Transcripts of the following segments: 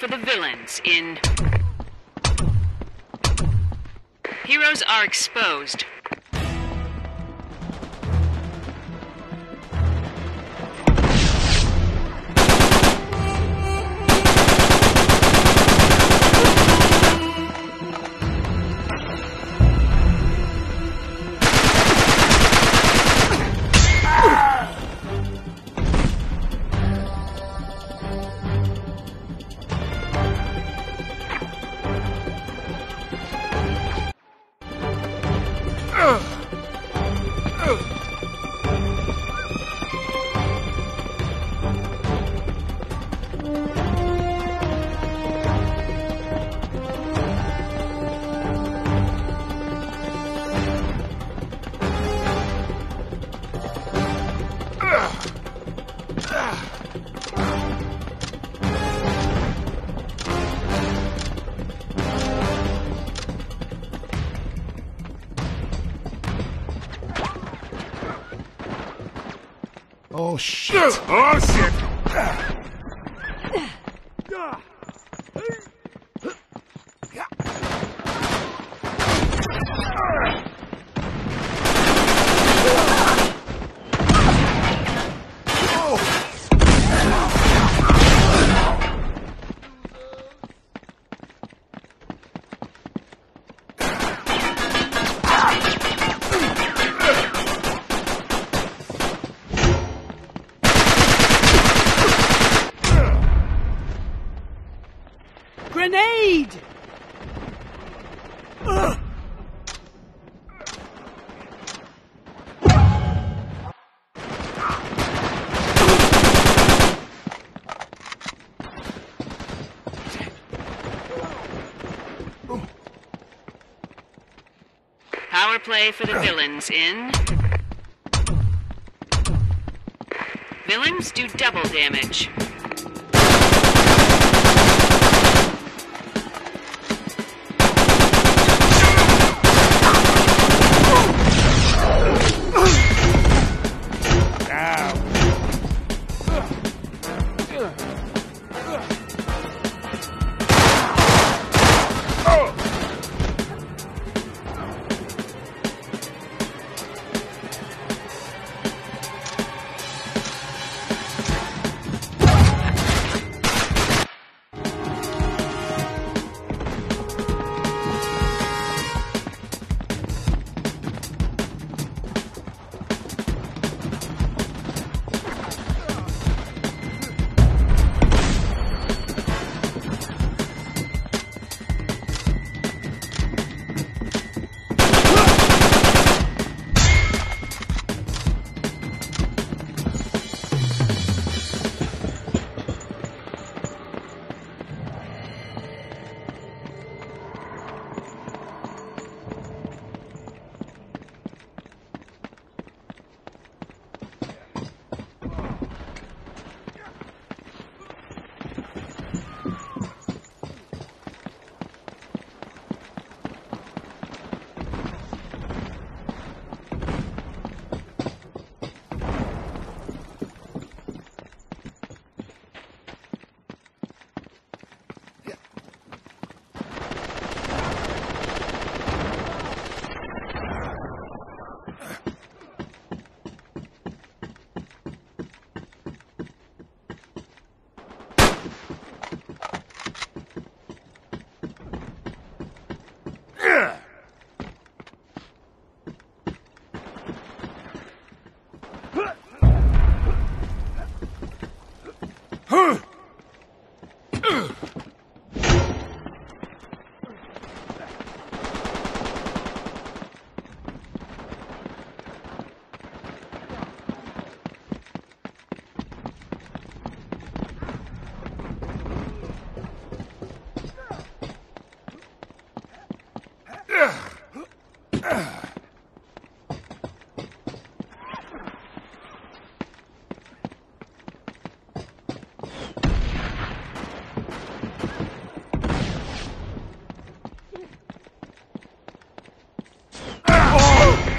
For the villains in Heroes are exposed. Oh shit! Oh shit! play for the villains in... Villains do double damage.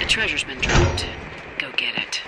Treasure's been dropped. Go get it.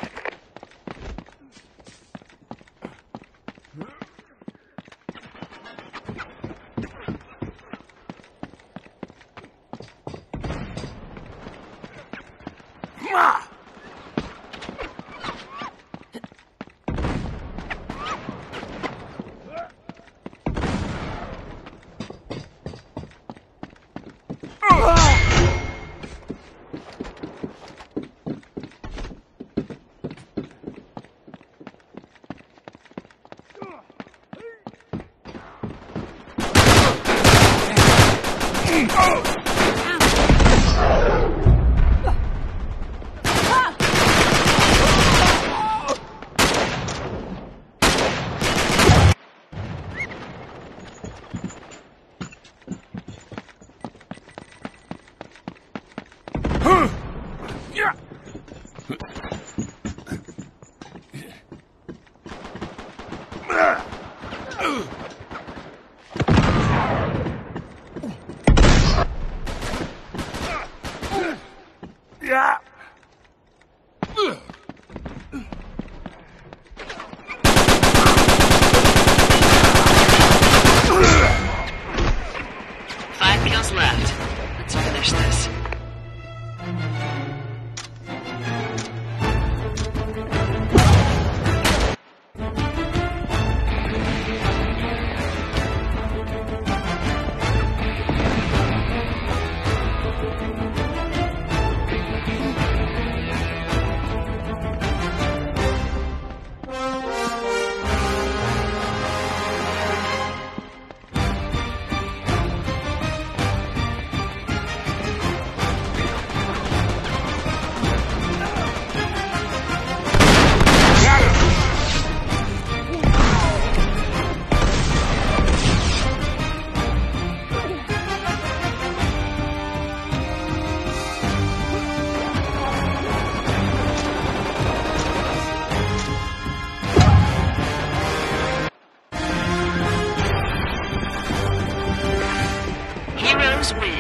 As we